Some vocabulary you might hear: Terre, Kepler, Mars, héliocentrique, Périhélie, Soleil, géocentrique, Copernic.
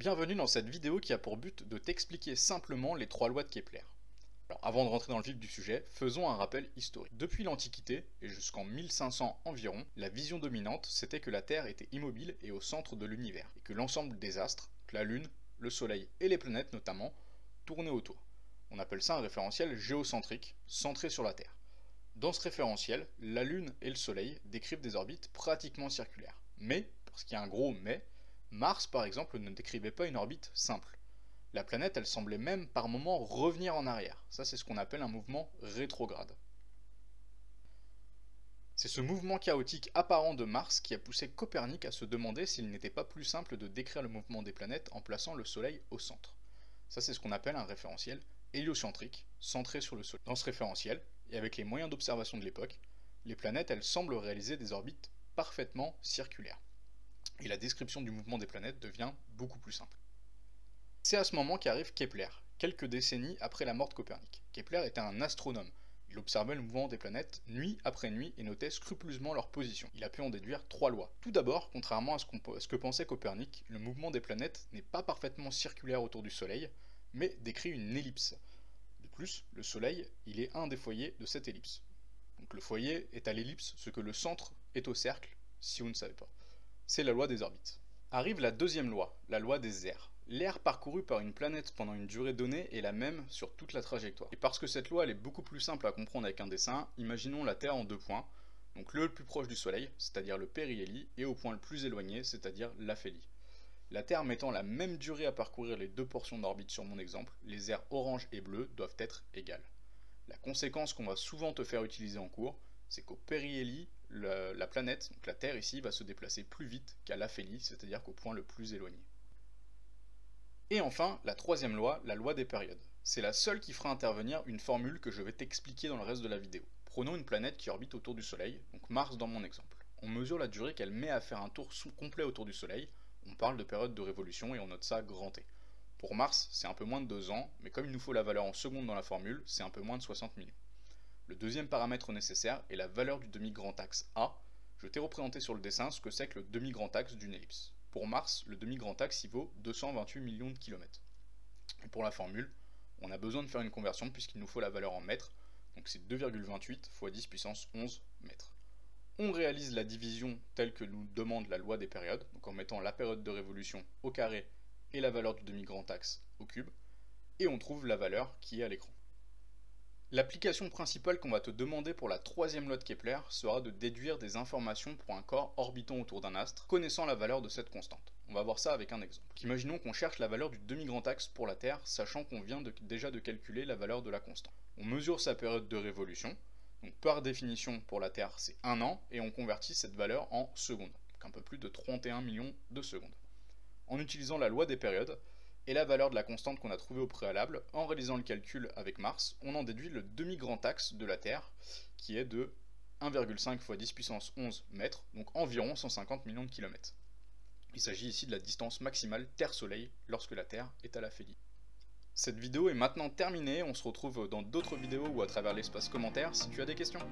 Bienvenue dans cette vidéo qui a pour but de t'expliquer simplement les trois lois de Kepler. Alors avant de rentrer dans le vif du sujet, faisons un rappel historique. Depuis l'Antiquité, et jusqu'en 1500 environ, la vision dominante c'était que la Terre était immobile et au centre de l'univers, et que l'ensemble des astres, la Lune, le Soleil et les planètes notamment, tournaient autour. On appelle ça un référentiel géocentrique, centré sur la Terre. Dans ce référentiel, la Lune et le Soleil décrivent des orbites pratiquement circulaires. Mais, parce qu'il y a un gros mais, Mars, par exemple, ne décrivait pas une orbite simple. La planète, elle semblait même par moments revenir en arrière. Ça, c'est ce qu'on appelle un mouvement rétrograde. C'est ce mouvement chaotique apparent de Mars qui a poussé Copernic à se demander s'il n'était pas plus simple de décrire le mouvement des planètes en plaçant le Soleil au centre. Ça, c'est ce qu'on appelle un référentiel héliocentrique, centré sur le Soleil. Dans ce référentiel, et avec les moyens d'observation de l'époque, les planètes, elles semblent réaliser des orbites parfaitement circulaires. Et la description du mouvement des planètes devient beaucoup plus simple. C'est à ce moment qu'arrive Kepler, quelques décennies après la mort de Copernic. Kepler était un astronome, il observait le mouvement des planètes nuit après nuit et notait scrupuleusement leur position. Il a pu en déduire trois lois. Tout d'abord, contrairement à ce que pensait Copernic, le mouvement des planètes n'est pas parfaitement circulaire autour du Soleil, mais décrit une ellipse. De plus, le Soleil, il est un des foyers de cette ellipse. Donc le foyer est à l'ellipse, ce que le centre est au cercle, si vous ne savez pas. C'est la loi des orbites. Arrive la deuxième loi, la loi des aires. L'aire parcourue par une planète pendant une durée donnée est la même sur toute la trajectoire. Et parce que cette loi elle est beaucoup plus simple à comprendre avec un dessin, imaginons la Terre en deux points, donc le plus proche du Soleil, c'est-à-dire le périhélie, et au point le plus éloigné, c'est-à-dire l'aphélie. La Terre mettant la même durée à parcourir les deux portions d'orbite sur mon exemple, les aires orange et bleu doivent être égales. La conséquence qu'on va souvent te faire utiliser en cours, c'est qu'au périhélie, la planète, donc la Terre ici, va se déplacer plus vite qu'à l'aphélie, c'est-à-dire qu'au point le plus éloigné. Et enfin, la troisième loi, la loi des périodes. C'est la seule qui fera intervenir une formule que je vais t'expliquer dans le reste de la vidéo. Prenons une planète qui orbite autour du Soleil, donc Mars dans mon exemple. On mesure la durée qu'elle met à faire un tour complet autour du Soleil, on parle de période de révolution et on note ça grand T. Pour Mars, c'est un peu moins de 2 ans, mais comme il nous faut la valeur en secondes dans la formule, c'est un peu moins de 60 millions. Le deuxième paramètre nécessaire est la valeur du demi-grand axe A. Je t'ai représenté sur le dessin ce que c'est que le demi-grand axe d'une ellipse. Pour Mars, le demi-grand axe y vaut 228 millions de kilomètres. Et pour la formule, on a besoin de faire une conversion puisqu'il nous faut la valeur en mètres, donc c'est 2,28 fois 10 puissance 11 mètres. On réalise la division telle que nous demande la loi des périodes, donc en mettant la période de révolution au carré et la valeur du demi-grand axe au cube, et on trouve la valeur qui est à l'écran. L'application principale qu'on va te demander pour la troisième loi de Kepler sera de déduire des informations pour un corps orbitant autour d'un astre, connaissant la valeur de cette constante. On va voir ça avec un exemple. Donc, imaginons qu'on cherche la valeur du demi-grand axe pour la Terre, sachant qu'on vient déjà de calculer la valeur de la constante. On mesure sa période de révolution, donc par définition pour la Terre c'est 1 an, et on convertit cette valeur en secondes, donc un peu plus de 31 millions de secondes. En utilisant la loi des périodes, et la valeur de la constante qu'on a trouvée au préalable, en réalisant le calcul avec Mars, on en déduit le demi-grand axe de la Terre, qui est de 1,5 fois 10 puissance 11 mètres, donc environ 150 millions de kilomètres. Il s'agit ici de la distance maximale Terre-Soleil lorsque la Terre est à l'aphélie. Cette vidéo est maintenant terminée, on se retrouve dans d'autres vidéos ou à travers l'espace commentaire si tu as des questions.